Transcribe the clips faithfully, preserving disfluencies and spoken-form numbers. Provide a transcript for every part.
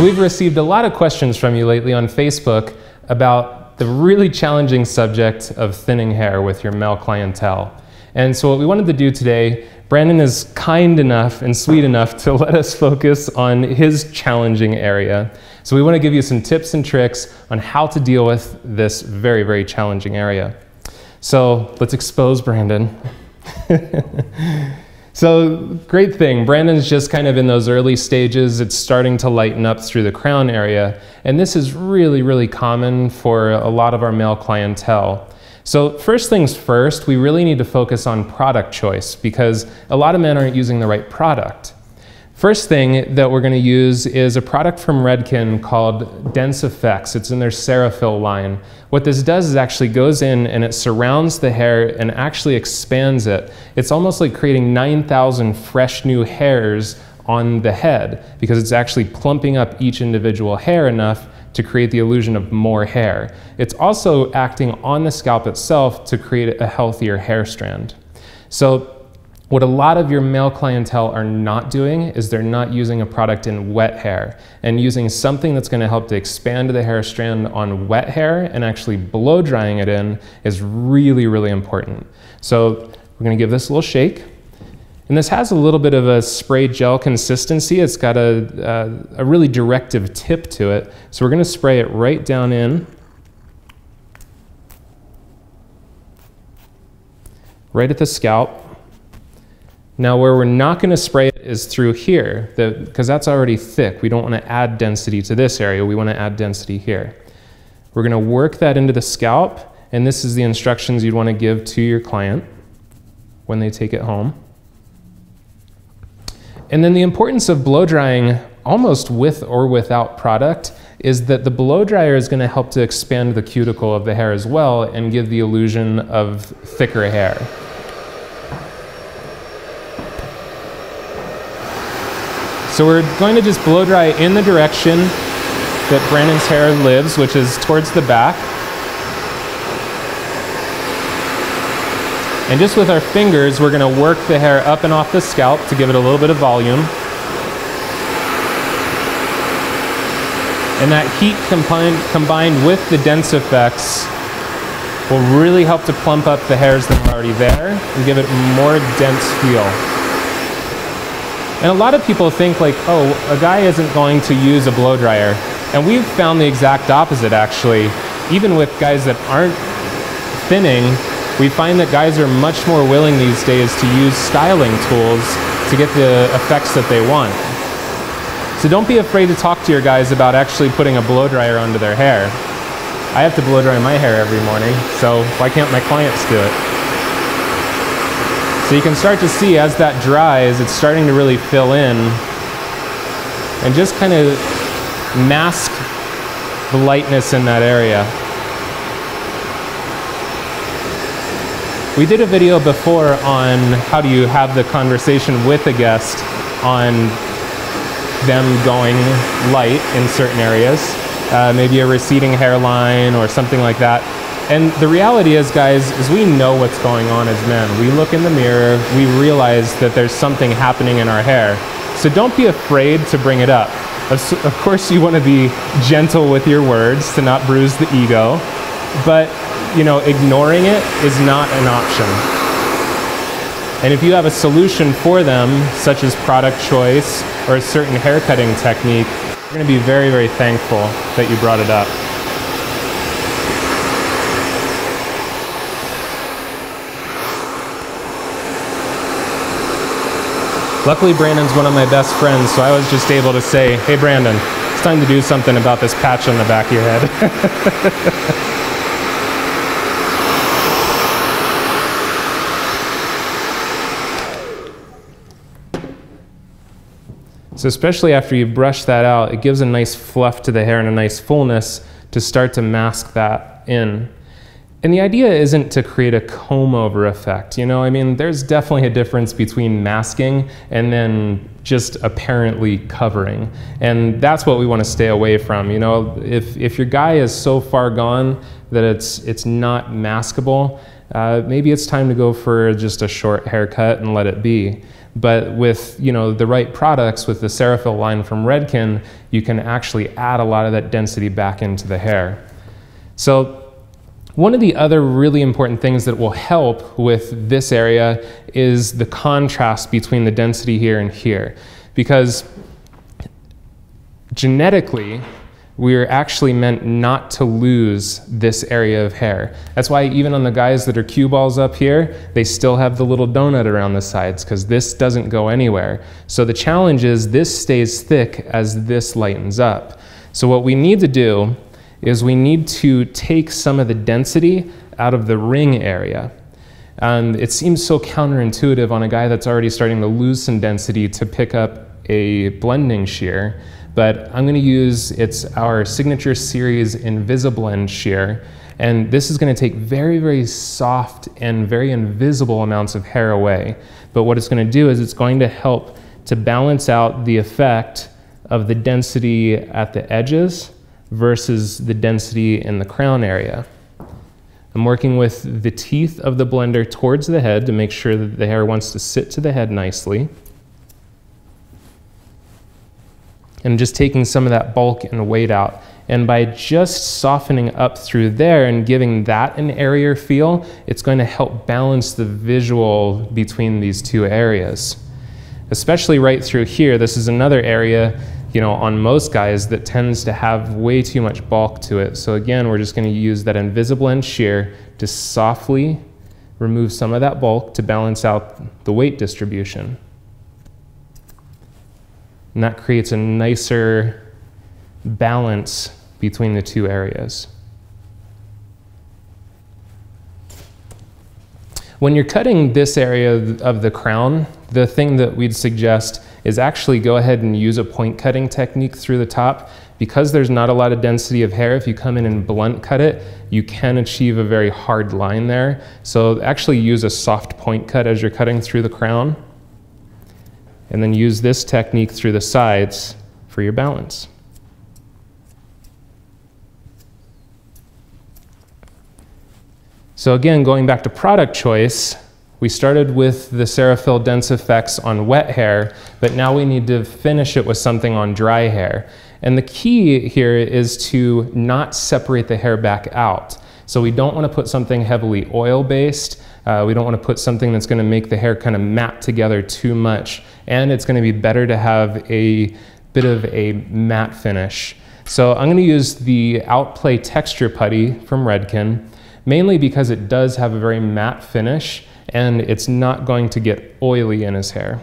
So we've received a lot of questions from you lately on Facebook about the really challenging subject of thinning hair with your male clientele. And so what we wanted to do today, Brandon is kind enough and sweet enough to let us focus on his challenging area. So we want to give you some tips and tricks on how to deal with this very, very challenging area. So let's expose Brandon. So great thing, Brandon's just kind of in those early stages. It's starting to lighten up through the crown area. And this is really, really common for a lot of our male clientele. So first things first, we really need to focus on product choice because a lot of men aren't using the right product. First thing that we're going to use is a product from Redken called Dense F X. It's in their Cerafill line. What this does is actually goes in and it surrounds the hair and actually expands it. It's almost like creating nine thousand fresh new hairs on the head because it's actually plumping up each individual hair enough to create the illusion of more hair. It's also acting on the scalp itself to create a healthier hair strand. So what a lot of your male clientele are not doing is they're not using a product in wet hair and using something that's going to help to expand the hair strand on wet hair and actually blow drying it in is really, really important. So we're going to give this a little shake. And this has a little bit of a spray gel consistency. It's got a, a, a really directive tip to it. So we're going to spray it right down in. Right at the scalp. Now where we're not going to spray it is through here, because that's already thick. We don't want to add density to this area. We want to add density here. We're going to work that into the scalp. And this is the instructions you'd want to give to your client when they take it home. And then the importance of blow drying almost with or without product is that the blow dryer is going to help to expand the cuticle of the hair as well and give the illusion of thicker hair. So we're going to just blow dry in the direction that Brandon's hair lives, which is towards the back. And just with our fingers, we're going to work the hair up and off the scalp to give it a little bit of volume. And that heat combined, combined with the dense effects will really help to plump up the hairs that are already there and give it more dense feel. And a lot of people think like, oh, a guy isn't going to use a blow dryer. And we've found the exact opposite, actually. Even with guys that aren't thinning, we find that guys are much more willing these days to use styling tools to get the effects that they want. So don't be afraid to talk to your guys about actually putting a blow dryer onto their hair. I have to blow dry my hair every morning, so why can't my clients do it? So you can start to see as that dries, it's starting to really fill in and just kind of mask the lightness in that area. We did a video before on how do you have the conversation with a guest on them going light in certain areas, uh, maybe a receding hairline or something like that. And the reality is, guys, is we know what's going on as men. We look in the mirror, we realize that there's something happening in our hair. So don't be afraid to bring it up. Of, of course, you want to be gentle with your words to not bruise the ego, but you know, ignoring it is not an option. And if you have a solution for them, such as product choice or a certain hair cutting technique, you're going to be very, very thankful that you brought it up. Luckily, Brandon's one of my best friends, so I was just able to say, hey, Brandon, it's time to do something about this patch on the back of your head. So especially after you brush that out, it gives a nice fluff to the hair and a nice fullness to start to mask that in. And the idea isn't to create a comb over effect, you know? I mean, there's definitely a difference between masking and then just apparently covering. And that's what we want to stay away from, you know? If, if your guy is so far gone that it's, it's not maskable, uh, maybe it's time to go for just a short haircut and let it be. But with, you know, the right products, with the Cerafill line from Redken, you can actually add a lot of that density back into the hair. So one of the other really important things that will help with this area is the contrast between the density here and here. Because genetically, we're actually meant not to lose this area of hair. That's why even on the guys that are cue balls up here, they still have the little donut around the sides, because this doesn't go anywhere. So the challenge is this stays thick as this lightens up. So what we need to do is we need to take some of the density out of the ring area. Um, it seems so counterintuitive on a guy that's already starting to lose some density to pick up a blending shear. But I'm gonna use, it's our signature series InvisiBlend shear, and this is gonna take very, very soft and very invisible amounts of hair away. But what it's gonna do is it's going to help to balance out the effect of the density at the edges versus the density in the crown area. I'm working with the teeth of the blender towards the head to make sure that the hair wants to sit to the head nicely. And just taking some of that bulk and weight out. And by just softening up through there and giving that an airier feel, it's going to help balance the visual between these two areas. Especially right through here, this is another area, you know, on most guys that tends to have way too much bulk to it. So again, we're just gonna use that InvisiBlend shear to softly remove some of that bulk to balance out the weight distribution. And that creates a nicer balance between the two areas. When you're cutting this area of the crown, the thing that we'd suggest is actually go ahead and use a point cutting technique through the top. Because there's not a lot of density of hair, if you come in and blunt cut it, you can achieve a very hard line there. So actually use a soft point cut as you're cutting through the crown. And then use this technique through the sides for your balance. So again, going back to product choice, we started with the Cerafill Dense F X on wet hair, but now we need to finish it with something on dry hair. And the key here is to not separate the hair back out. So we don't want to put something heavily oil-based. Uh, we don't want to put something that's going to make the hair kind of map together too much. And it's going to be better to have a bit of a matte finish. So I'm going to use the Outplay Texture Putty from Redken, mainly because it does have a very matte finish, and it's not going to get oily in his hair.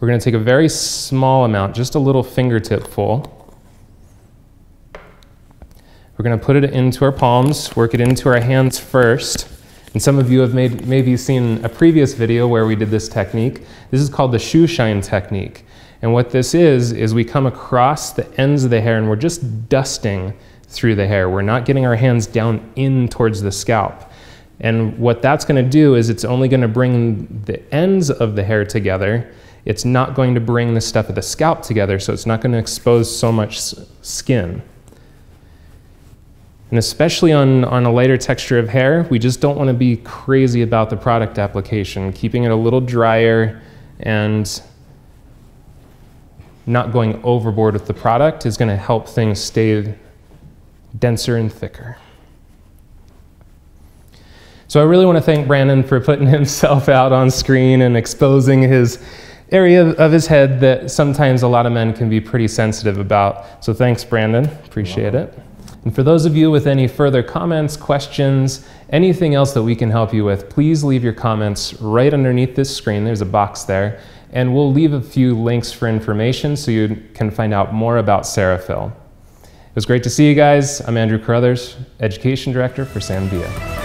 We're going to take a very small amount, just a little fingertip full. We're going to put it into our palms, work it into our hands first. And some of you have made, maybe seen a previous video where we did this technique. This is called the shoe shine technique. And what this is, is we come across the ends of the hair and we're just dusting through the hair. We're not getting our hands down in towards the scalp. And what that's going to do is it's only going to bring the ends of the hair together. It's not going to bring the stuff of the scalp together, so it's not going to expose so much skin. And especially on, on a lighter texture of hair, we just don't want to be crazy about the product application, keeping it a little drier and not going overboard with the product is going to help things stay denser and thicker. So I really want to thank Brandon for putting himself out on screen and exposing his area of his head that sometimes a lot of men can be pretty sensitive about. So thanks, Brandon. Appreciate it. And for those of you with any further comments, questions, anything else that we can help you with, please leave your comments right underneath this screen. There's a box there. And we'll leave a few links for information so you can find out more about Cerafill. It was great to see you guys. I'm Andrew Carruthers, Education Director for Sam Villa.